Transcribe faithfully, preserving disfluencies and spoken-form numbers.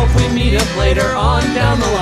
hope we meet up later on down the line.